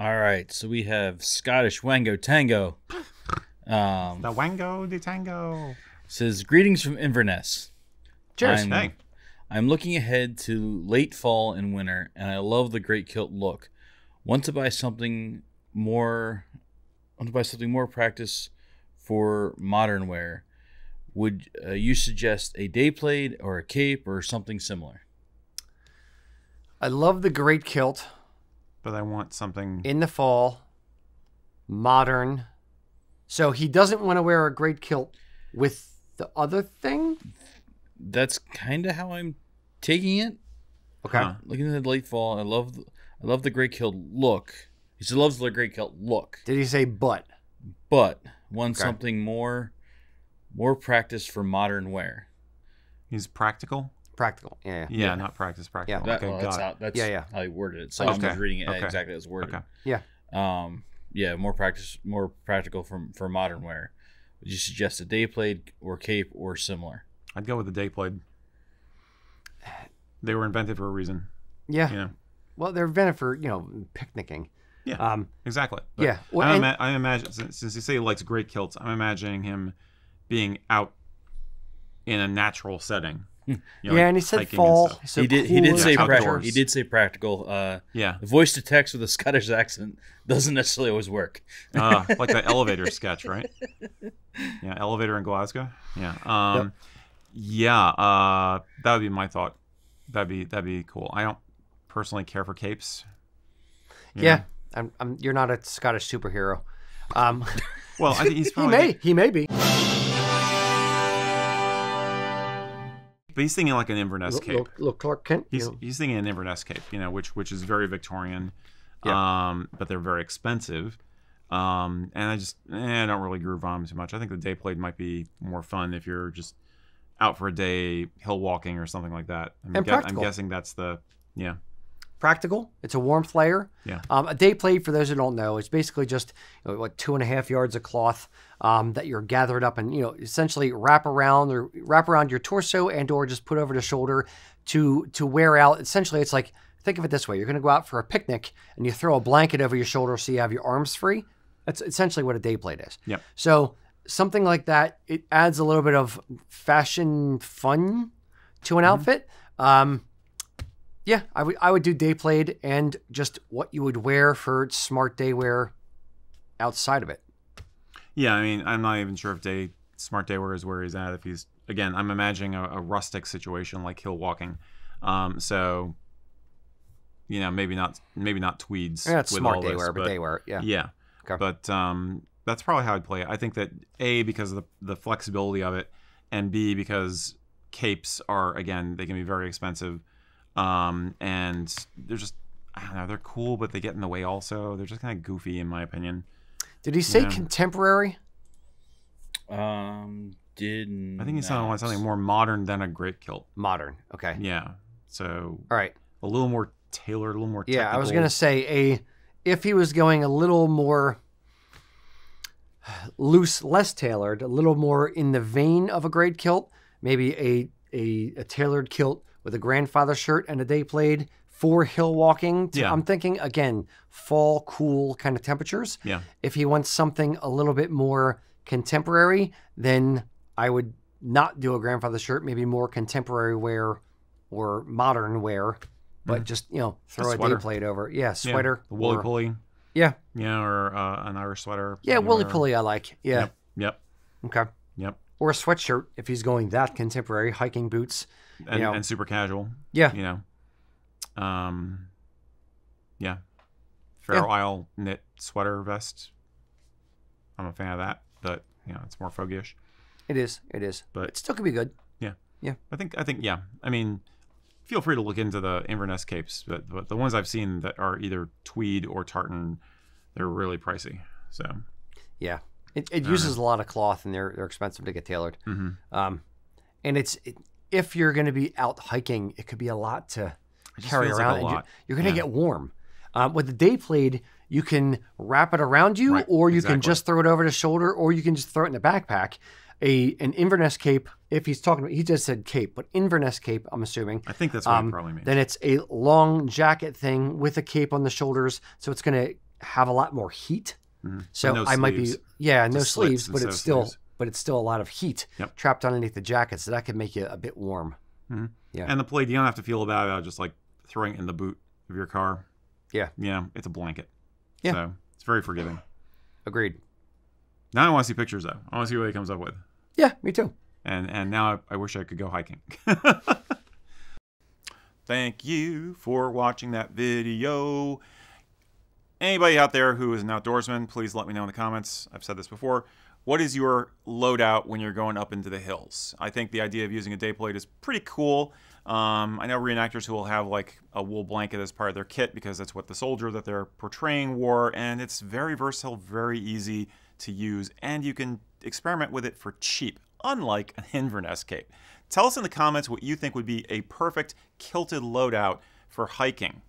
All right, so we have Scottish Wango Tango. The Wango de Tango. Says, greetings from Inverness. Cheers. I'm looking ahead to late fall and winter, and I love the great kilt look. Want to buy something more practice for modern wear. Would you suggest a day plaid or a cape or something similar? I love the great kilt. But I want something... in the fall, modern. So he doesn't want to wear a great kilt with the other thing? That's kind of how I'm taking it. Okay. Looking at the late fall, I love the great kilt look. He still loves the great kilt look. Did he say but? But. Want something more practice for modern wear. He's practical? Practical, yeah, not practical. Yeah, okay, that's how he worded it. So I was reading it exactly as worded. Okay. Yeah, more practical for modern wear. Would you suggest a day plaid or cape or similar? I'd go with the day plaid. They were invented for a reason. Yeah, well, they're invented for picnicking. Yeah, exactly. But yeah, well, I imagine since you say he likes great kilts, I'm imagining him being out in a natural setting. And he said fall. So he did say practical. The voice to text with a Scottish accent doesn't necessarily always work. Like that elevator sketch, right? Yeah, elevator in Glasgow. Yeah, that would be my thought. That'd be cool. I don't personally care for capes. Yeah, you're not a Scottish superhero. Well, I think he's probably he may be. But he's thinking like an Inverness cape. Look, Clark Kent. He's thinking an Inverness cape, which is very Victorian, but they're very expensive. And I just don't really groove on them too much. I think the day plaid might be more fun if you're just out for a day hill walking or something like that. I'm guessing that's the practical. It's a warmth layer. Yeah. A day plaid, for those who don't know, is basically just 2.5 yards of cloth that you're gathered up and essentially wrap around your torso or just put over the shoulder to wear out. Essentially, it's like, think of it this way: you're going to go out for a picnic and you throw a blanket over your shoulder so you have your arms free. That's essentially what a day plaid is. Yeah. So something like that, it adds a little bit of fashion fun to an outfit. Yeah, I would do day plaid and just what you would wear for smart day wear outside of it. Yeah, I mean, I'm not even sure if smart day wear is where he's at. If he's, again, I'm imagining a rustic situation like hill walking. So, maybe not tweeds. Yeah, it's smart day wear, but day wear, yeah. Yeah, okay. But that's probably how I'd play it. I think that A, because of the flexibility of it, and B, because capes are, again, they can be very expensive. And they're just, I don't know, they're cool, but they get in the way also. They're just kind of goofy, in my opinion. Did he say contemporary? I think he sounded like something more modern than a great kilt. Modern, okay. Yeah, so. All right. A little more tailored, a little more technical. Yeah, I was going to say, if he was going a little more loose, less tailored, a little more in the vein of a great kilt, maybe a tailored kilt with a grandfather shirt and a day plaid for hill walking. I'm thinking, again, fall, cool kind of temperatures. Yeah. If he wants something a little bit more contemporary, then I would not do a grandfather shirt, maybe more contemporary wear or modern wear, but just, throw a day plaid over. Yeah, sweater. Yeah. Wooly pulley. Yeah. Yeah, or an Irish sweater. Yeah, wooly pulley I like. Yeah. Yep. Okay. Yep. Or a sweatshirt if he's going that contemporary, hiking boots. And super casual. Yeah. Yeah. Fair Isle knit sweater vest. I'm a fan of that, but it's more foggy-ish. It is. But it still could be good. Yeah. Yeah. I think I mean, feel free to look into the Inverness capes, but the ones I've seen that are either tweed or tartan, they're really pricey. So yeah. It uses a lot of cloth and they're expensive to get tailored. And if you're going to be out hiking, it could be a lot to carry around. Like you're going to get warm. With the day plaid, you can wrap it around you, or you can just throw it over the shoulder, or you can just throw it in a backpack. An Inverness cape, if he's talking about, he just said cape, but Inverness cape, I'm assuming. I think that's what it probably means. Then it's a long jacket thing with a cape on the shoulders, so it's going to have a lot more heat. Mm-hmm. So no I sleeves. Might be, yeah, no Just sleeves, but it's still, sleeves. But it's still a lot of heat yep. trapped underneath the jacket. So that could make you a bit warm. Mm-hmm. Yeah. And the plaid, you don't have to feel bad about just like throwing it in the boot of your car. Yeah. Yeah. It's a blanket. Yeah. So it's very forgiving. Agreed. Now I want to see pictures though. I want to see what he comes up with. Yeah, me too. And now I wish I could go hiking. Thank you for watching that video. Anybody out there who is an outdoorsman, please let me know in the comments. I've said this before. What is your loadout when you're going up into the hills? I think the idea of using a day plaid is pretty cool. I know reenactors who will have like a wool blanket as part of their kit because that's what the soldier that they're portraying wore. And it's very versatile, very easy to use. And you can experiment with it for cheap, unlike an Inverness cape. Tell us in the comments what you think would be a perfect kilted loadout for hiking.